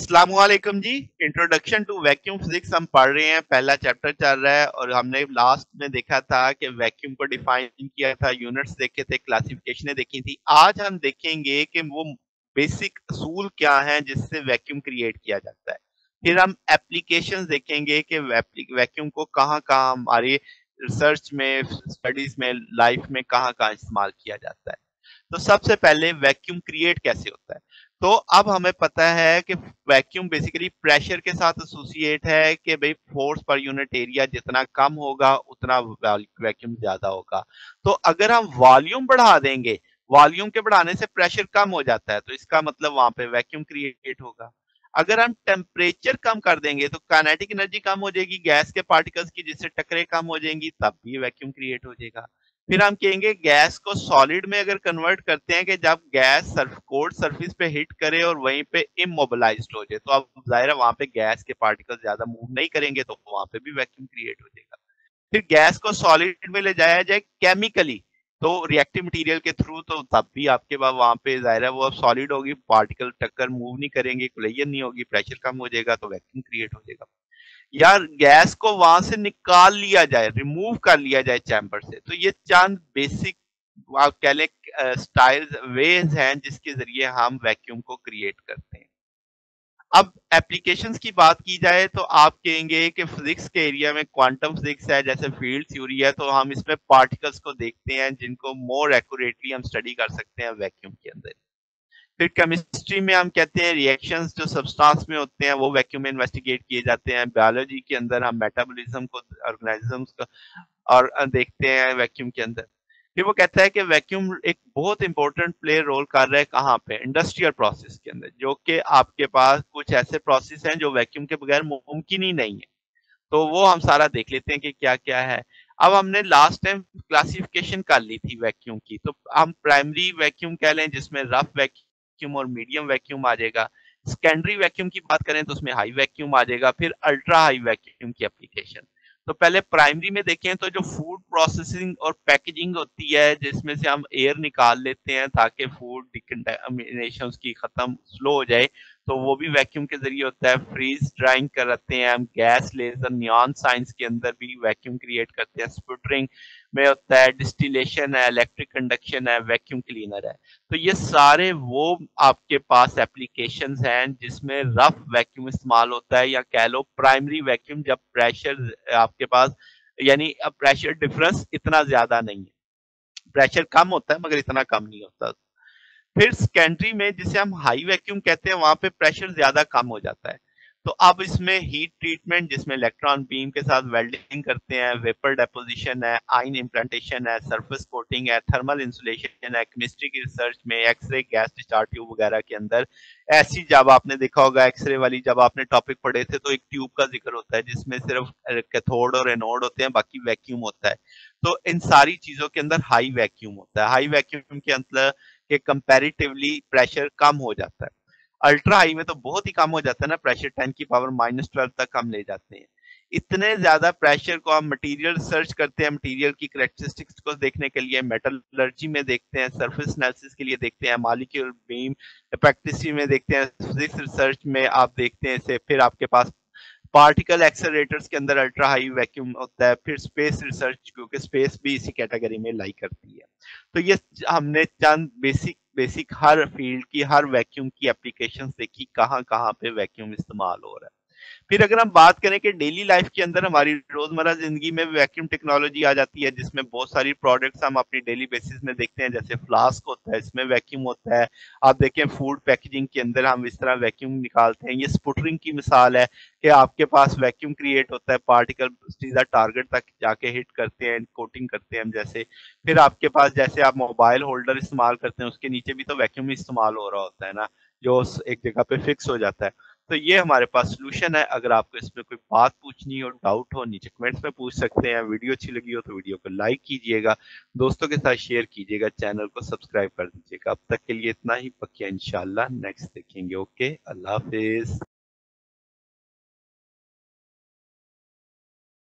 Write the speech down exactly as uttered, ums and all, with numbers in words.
अस्सलामुअलैकुम जी। Introduction to vacuum physics हम पढ़ रहे हैं, पहला चैप्टर चल रहा है और हमने लास्ट में देखा था कि वैक्यूम को डिफाइन किया था, यूनिट्स देखे थे, क्लासिफिकेशनें देखी थी। आज हम देखेंगे कि वो बेसिक असूल क्या हैं जिससे वैक्यूम क्रिएट किया जाता है। फिर हम एप्लीकेशंस देखेंगे कि वैक्यूम को कहाँ कहाँ हमारी रिसर्च में, स्टडीज में, लाइफ में कहाँ कहाँ इस्तेमाल किया जाता है। तो सबसे पहले वैक्यूम क्रिएट कैसे होता है, तो अब हमें पता है कि वैक्यूम बेसिकली प्रेशर के साथ एसोसिएट है कि भाई फोर्स पर यूनिट एरिया जितना कम होगा उतना वैक्यूम ज्यादा होगा। तो अगर हम वॉल्यूम बढ़ा देंगे, वॉल्यूम के बढ़ाने से प्रेशर कम हो जाता है, तो इसका मतलब वहां पे वैक्यूम क्रिएट होगा। अगर हम टेम्परेचर कम कर देंगे तो काइनेटिक एनर्जी कम हो जाएगी गैस के पार्टिकल्स की, जिससे टकरे कम हो जाएंगी, तब भी वैक्यूम क्रिएट हो जाएगा। फिर हम कहेंगे गैस को सॉलिड में अगर कन्वर्ट करते हैं कि जब गैस सर्फ कोल्ड सरफेस पे हिट करे और वहीं पे इमोबिलाइज्ड हो जाए, तो अब जाहिर है वहां पे गैस के पार्टिकल ज्यादा मूव नहीं करेंगे, तो वहां पे भी वैक्यूम क्रिएट हो जाएगा। फिर गैस को सॉलिड में ले जाया जाए केमिकली तो रिएक्टिव मटेरियल के थ्रू, तो तब भी आपके पास वहां पे जाहिर है वो सॉलिड होगी, पार्टिकल टक्कर मूव नहीं करेंगे, कोलिजन नहीं होगी, प्रेशर कम हो जाएगा, तो वैक्यूम क्रिएट हो जाएगा। या गैस को वहां से निकाल लिया जाए, रिमूव कर लिया जाए चैम्बर से। तो ये चांद बेसिक आप कह लें स्टाइल्स, वेज हैं जिसके जरिए हम वैक्यूम को क्रिएट करते हैं। अब एप्लीकेशंस की बात की जाए तो आप कहेंगे कि फिजिक्स के एरिया में क्वांटम फिजिक्स है, जैसे फील्ड थ्योरी है, तो हम इसमें पार्टिकल्स को देखते हैं जिनको मोर एक्यूरेटली हम स्टडी कर सकते हैं वैक्यूम के अंदर। फिर केमिस्ट्री में हम कहते हैं रिएक्शंस जो सब्सटेंस में होते हैं वो वैक्यूम में इन्वेस्टिगेट किए जाते हैं। बायोलॉजी के अंदर हम मेटाबॉलिज्म को, ऑर्गेनिजम्स को और देखते हैं वैक्यूम के अंदर। फिर वो कहता है कि वैक्यूम एक बहुत इंपॉर्टेंट प्ले रोल कर रहा है कहाँ पे, इंडस्ट्रियल प्रोसेस के अंदर, जो कि आपके पास कुछ ऐसे प्रोसेस हैं जो वैक्यूम के बगैर मुमकिन ही नहीं है। तो वो हम सारा देख लेते हैं कि क्या क्या है। अब हमने लास्ट टाइम क्लासिफिकेशन कर ली थी वैक्यूम की, तो हम प्राइमरी वैक्यूम कह लें जिसमें रफ वैक्यूम और मीडियम वैक्यूम आ जाएगा। सेकेंडरी वैक्यूम की बात करें तो उसमें हाई वैक्यूम आ जाएगा। फिर अल्ट्रा हाई वैक्यूम की एप्लीकेशन। तो पहले प्राइमरी में देखें तो जो फूड प्रोसेसिंग और पैकेजिंग होती है जिसमें से हम एयर निकाल लेते हैं ताकि फूड डिकन्टामिनेशन की खत्म स्लो हो जाए, तो वो भी वैक्यूम के जरिए होता है। फ्रीज ड्राइंग करते हैं हम, गैस लेजर, नियॉन साइंस के अंदर भी वैक्यूम क्रिएट करते हैं, स्पुटरिंग में होता है, डिस्टिलेशन है, इलेक्ट्रिक कंडक्शन है, वैक्यूम क्लीनर है। तो ये सारे वो आपके पास एप्लीकेशन हैं जिसमें रफ वैक्यूम इस्तेमाल होता है, या कह लो प्राइमरी वैक्यूम, जब प्रेशर आपके पास यानी प्रेशर डिफरेंस इतना ज्यादा नहीं है, प्रेशर कम होता है मगर इतना कम नहीं होता। फिर सेकेंडरी में जिसे हम हाई वैक्यूम कहते हैं वहां पे प्रेशर ज्यादा कम हो जाता है। तो अब इसमें हीट ट्रीटमेंट जिसमें इलेक्ट्रॉन बीम के साथ वेल्डिंग करते हैं, वेपर डेपोजिशन है, आयन इम्प्लांटेशन है, सरफेस कोटिंग है, थर्मल इंसुलेशन है, केमिस्ट्री की रिसर्च में एक्सरे, गैस डिस्चार्ज ट्यूब वगैरह के अंदर ऐसी, जब आपने देखा होगा एक्सरे वाली जब आपने टॉपिक पढ़े थे तो एक ट्यूब का जिक्र होता है जिसमें सिर्फ कैथोड और एनोड होते हैं, बाकी वैक्यूम होता है। तो इन सारी चीजों के अंदर हाई वैक्यूम होता है। हाई वैक्यूम के अंदर कि कंपैरेटिवली प्रेशर कम हो जाता है। अल्ट्रा हाई में तो बहुत ही कम हो जाता है ना, प्रेशर टेन की पावर माइनस ट्वेल्व तक हम ले जाते हैं। इतने ज्यादा प्रेशर को हम मटेरियल सर्च करते हैं, मटेरियल की कैरेक्टरिस्टिक्स को देखने के लिए मेटलर्जी में देखते हैं, सरफेस एनालिसिस के लिए देखते हैं, मॉलिक्यूलर बीम स्पेक्ट्रोस्कोपी में देखते हैं, फिजिक्स रिसर्च में आप देखते हैं इसे। फिर आपके पास पार्टिकल एक्सेलरेटर्स के अंदर अल्ट्रा हाई वैक्यूम होता है। फिर स्पेस रिसर्च, क्योंकि स्पेस भी इसी कैटेगरी में लाई करती है। तो ये हमने चंद बेसिक बेसिक हर फील्ड की, हर वैक्यूम की एप्लीकेशंस देखी, कहाँ कहाँ पे वैक्यूम इस्तेमाल हो रहा है। फिर अगर हम बात करें कि डेली लाइफ के अंदर हमारी रोजमर्रा जिंदगी में वैक्यूम टेक्नोलॉजी आ जाती है जिसमें बहुत सारी प्रोडक्ट्स हम अपनी डेली बेसिस में देखते हैं, जैसे फ्लास्क होता है इसमें वैक्यूम होता है। आप देखें फूड पैकेजिंग के अंदर हम इस तरह वैक्यूम निकालते हैं। ये स्पुटरिंग की मिसाल है कि आपके पास वैक्यूम क्रिएट होता है, पार्टिकल सीधा टारगेट तक जाके हिट करते हैं, कोटिंग करते हैं हम जैसे। फिर आपके पास जैसे आप मोबाइल होल्डर इस्तेमाल करते हैं उसके नीचे भी तो वैक्यूम इस्तेमाल हो रहा होता है ना, जो एक जगह पे फिक्स हो जाता है। तो ये हमारे पास सोल्यूशन है। अगर आपको इसमें कोई बात पूछनी हो, डाउट हो, नीचे कमेंट्स में पूछ सकते हैं। वीडियो अच्छी लगी हो तो वीडियो को लाइक कीजिएगा, दोस्तों के साथ शेयर कीजिएगा, चैनल को सब्सक्राइब कर दीजिएगा। अब तक के लिए इतना ही, पक्का इंशाल्लाह नेक्स्ट देखेंगे। ओके, अल्लाह हाफिज।